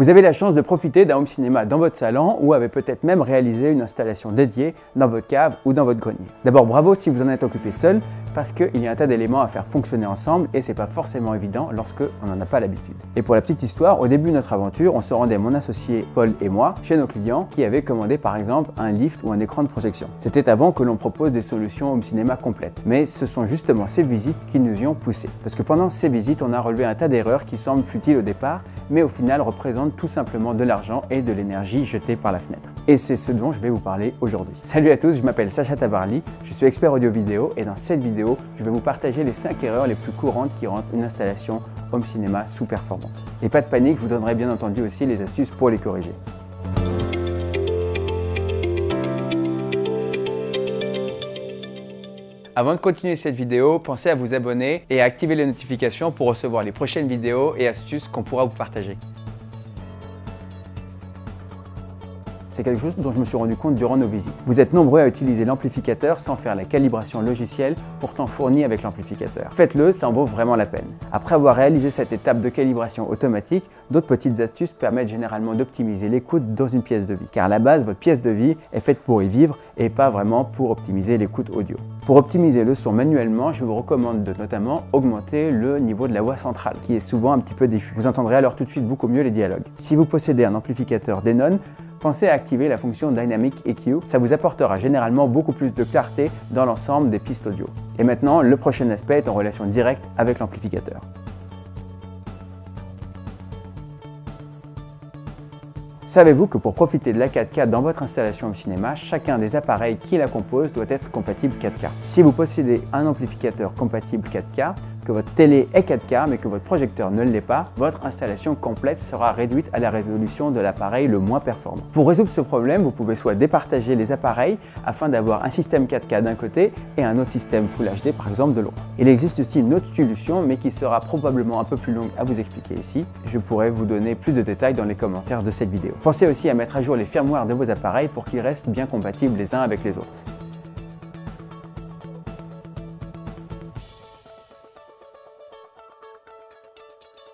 Vous avez la chance de profiter d'un home cinéma dans votre salon ou avez peut-être même réalisé une installation dédiée dans votre cave ou dans votre grenier. D'abord, bravo si vous en êtes occupé seul, parce qu'il y a un tas d'éléments à faire fonctionner ensemble et c'est pas forcément évident lorsque on n'en a pas l'habitude. Et pour la petite histoire, au début de notre aventure, on se rendait, mon associé Paul et moi, chez nos clients qui avaient commandé par exemple un lift ou un écran de projection. C'était avant que l'on propose des solutions home cinéma complètes, mais ce sont justement ces visites qui nous y ont poussés. Parce que pendant ces visites, on a relevé un tas d'erreurs qui semblent futiles au départ, mais au final représentent tout simplement de l'argent et de l'énergie jetée par la fenêtre. Et c'est ce dont je vais vous parler aujourd'hui. Salut à tous, je m'appelle Sacha Tabarly, je suis expert audio vidéo et dans cette vidéo, je vais vous partager les 5 erreurs les plus courantes qui rendent une installation home cinéma sous-performante. Et pas de panique, je vous donnerai bien entendu aussi les astuces pour les corriger. Avant de continuer cette vidéo, pensez à vous abonner et à activer les notifications pour recevoir les prochaines vidéos et astuces qu'on pourra vous partager. C'est quelque chose dont je me suis rendu compte durant nos visites. Vous êtes nombreux à utiliser l'amplificateur sans faire la calibration logicielle pourtant fournie avec l'amplificateur. Faites-le, ça en vaut vraiment la peine. Après avoir réalisé cette étape de calibration automatique, d'autres petites astuces permettent généralement d'optimiser l'écoute dans une pièce de vie. Car à la base, votre pièce de vie est faite pour y vivre et pas vraiment pour optimiser l'écoute audio. Pour optimiser le son manuellement, je vous recommande de notamment augmenter le niveau de la voix centrale, qui est souvent un petit peu diffus. Vous entendrez alors tout de suite beaucoup mieux les dialogues. Si vous possédez un amplificateur Denon, pensez à activer la fonction Dynamic EQ, ça vous apportera généralement beaucoup plus de clarté dans l'ensemble des pistes audio. Et maintenant, le prochain aspect est en relation directe avec l'amplificateur. Savez-vous que pour profiter de la 4K dans votre installation au cinéma, chacun des appareils qui la composent doit être compatible 4K. Si vous possédez un amplificateur compatible 4K, que votre télé est 4K mais que votre projecteur ne l'est pas, votre installation complète sera réduite à la résolution de l'appareil le moins performant. Pour résoudre ce problème, vous pouvez soit départager les appareils afin d'avoir un système 4K d'un côté et un autre système Full HD par exemple de l'autre. Il existe aussi une autre solution mais qui sera probablement un peu plus longue à vous expliquer ici. Je pourrais vous donner plus de détails dans les commentaires de cette vidéo. Pensez aussi à mettre à jour les firmwares de vos appareils pour qu'ils restent bien compatibles les uns avec les autres.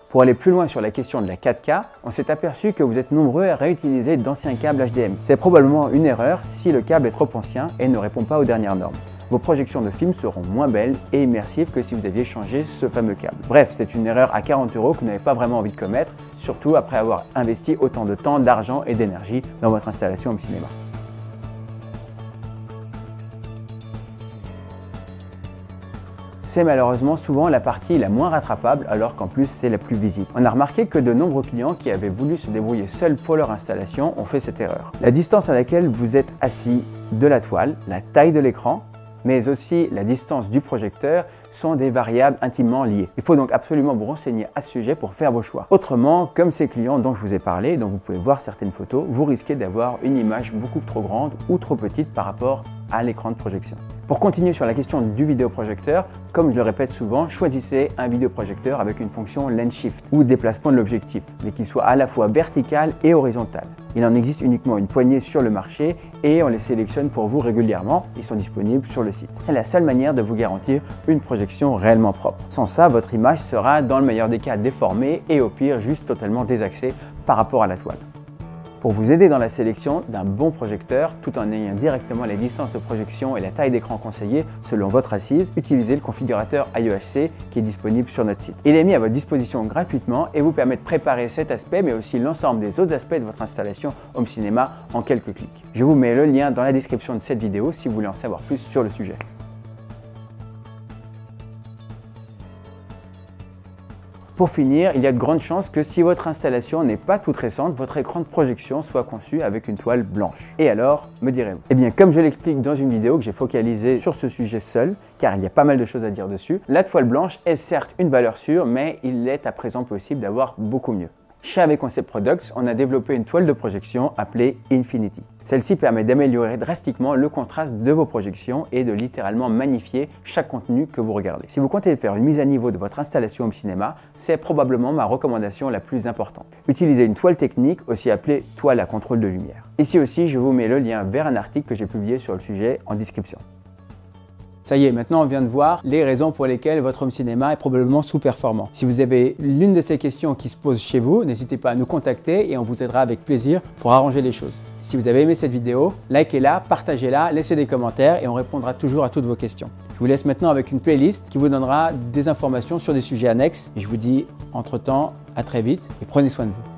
Pour aller plus loin sur la question de la 4K, on s'est aperçu que vous êtes nombreux à réutiliser d'anciens câbles HDMI. C'est probablement une erreur si le câble est trop ancien et ne répond pas aux dernières normes. Vos projections de films seront moins belles et immersives que si vous aviez changé ce fameux câble. Bref, c'est une erreur à 40 € que vous n'avez pas vraiment envie de commettre, surtout après avoir investi autant de temps, d'argent et d'énergie dans votre installation home cinéma. C'est malheureusement souvent la partie la moins rattrapable alors qu'en plus c'est la plus visible. On a remarqué que de nombreux clients qui avaient voulu se débrouiller seuls pour leur installation ont fait cette erreur. La distance à laquelle vous êtes assis de la toile, la taille de l'écran, mais aussi la distance du projecteur sont des variables intimement liées. Il faut donc absolument vous renseigner à ce sujet pour faire vos choix. Autrement, comme ces clients dont je vous ai parlé, dont vous pouvez voir certaines photos, vous risquez d'avoir une image beaucoup trop grande ou trop petite par rapport à l'écran de projection. Pour continuer sur la question du vidéoprojecteur, comme je le répète souvent, choisissez un vidéoprojecteur avec une fonction lens shift ou déplacement de l'objectif, mais qui soit à la fois vertical et horizontal. Il en existe uniquement une poignée sur le marché et on les sélectionne pour vous régulièrement, ils sont disponibles sur le site. C'est la seule manière de vous garantir une projection réellement propre. Sans ça, votre image sera dans le meilleur des cas déformée et au pire juste totalement désaxée par rapport à la toile. Pour vous aider dans la sélection d'un bon projecteur, tout en ayant directement les distances de projection et la taille d'écran conseillée selon votre assise, utilisez le configurateur AiOhc qui est disponible sur notre site. Il est mis à votre disposition gratuitement et vous permet de préparer cet aspect mais aussi l'ensemble des autres aspects de votre installation home cinéma en quelques clics. Je vous mets le lien dans la description de cette vidéo si vous voulez en savoir plus sur le sujet. Pour finir, il y a de grandes chances que si votre installation n'est pas toute récente, votre écran de projection soit conçu avec une toile blanche. Et alors, me direz-vous? Eh bien, comme je l'explique dans une vidéo que j'ai focalisée sur ce sujet seul, car il y a pas mal de choses à dire dessus, la toile blanche est certes une valeur sûre, mais il est à présent possible d'avoir beaucoup mieux. Chez AV Concept Products, on a développé une toile de projection appelée Infinity. Celle-ci permet d'améliorer drastiquement le contraste de vos projections et de littéralement magnifier chaque contenu que vous regardez. Si vous comptez faire une mise à niveau de votre installation home cinéma, c'est probablement ma recommandation la plus importante. Utilisez une toile technique, aussi appelée toile à contrôle de lumière. Ici aussi, je vous mets le lien vers un article que j'ai publié sur le sujet en description. Ça y est, maintenant on vient de voir les raisons pour lesquelles votre Home Cinéma est probablement sous-performant. Si vous avez l'une de ces questions qui se posent chez vous, n'hésitez pas à nous contacter et on vous aidera avec plaisir pour arranger les choses. Si vous avez aimé cette vidéo, likez-la, partagez-la, laissez des commentaires et on répondra toujours à toutes vos questions. Je vous laisse maintenant avec une playlist qui vous donnera des informations sur des sujets annexes. Et je vous dis entre-temps, à très vite et prenez soin de vous.